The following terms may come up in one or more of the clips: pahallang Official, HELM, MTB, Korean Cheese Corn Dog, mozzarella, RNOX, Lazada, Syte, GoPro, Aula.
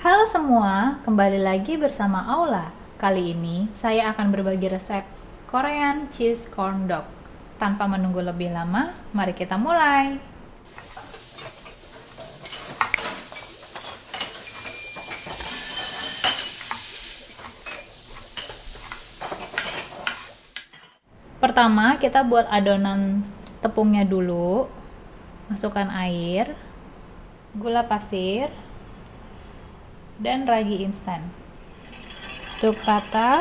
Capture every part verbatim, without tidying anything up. Halo semua, kembali lagi bersama Aula. Kali ini saya akan berbagi resep Korean Cheese Corn Dog. Tanpa menunggu lebih lama, mari kita mulai. Pertama, kita buat adonan tepungnya dulu. Masukkan air, gula pasir, dan ragi instan. Aduk rata,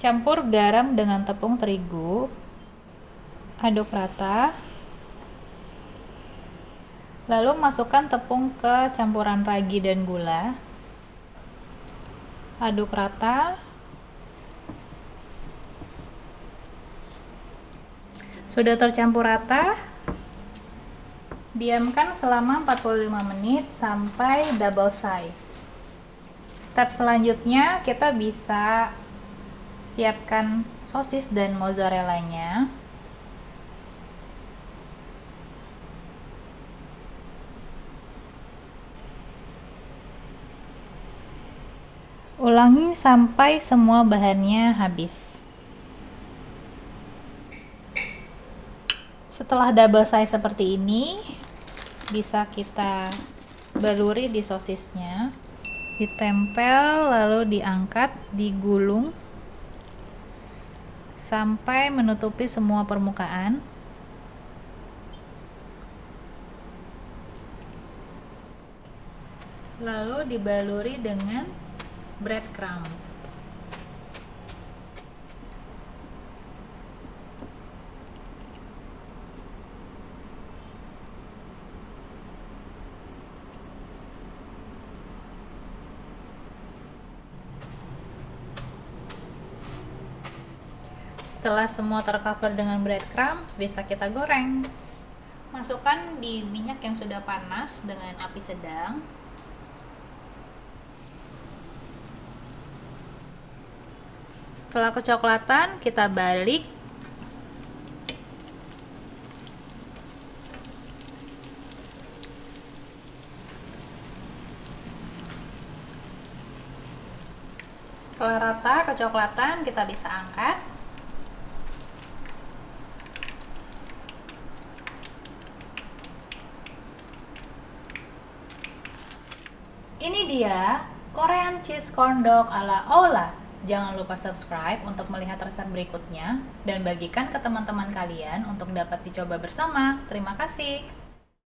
campur garam dengan tepung terigu, aduk rata, lalu masukkan tepung ke campuran ragi dan gula, aduk rata. Sudah tercampur rata, diamkan selama empat puluh lima menit sampai double size. Step selanjutnya, kita bisa siapkan sosis dan mozzarella-nya. Ulangi sampai semua bahannya habis. Setelah double size seperti ini, bisa kita baluri di sosisnya, ditempel, lalu diangkat, digulung sampai menutupi semua permukaan. Lalu dibaluri dengan breadcrumbs. Setelah semua tercover dengan breadcrumbs, bisa kita goreng. Masukkan di minyak yang sudah panas dengan api sedang. Setelah kecoklatan, kita balik. Setelah rata kecoklatan, kita bisa angkat. Ini dia Korean Cheese Corn Dog ala Aula. Jangan lupa subscribe untuk melihat resep berikutnya dan bagikan ke teman-teman kalian untuk dapat dicoba bersama. Terima kasih.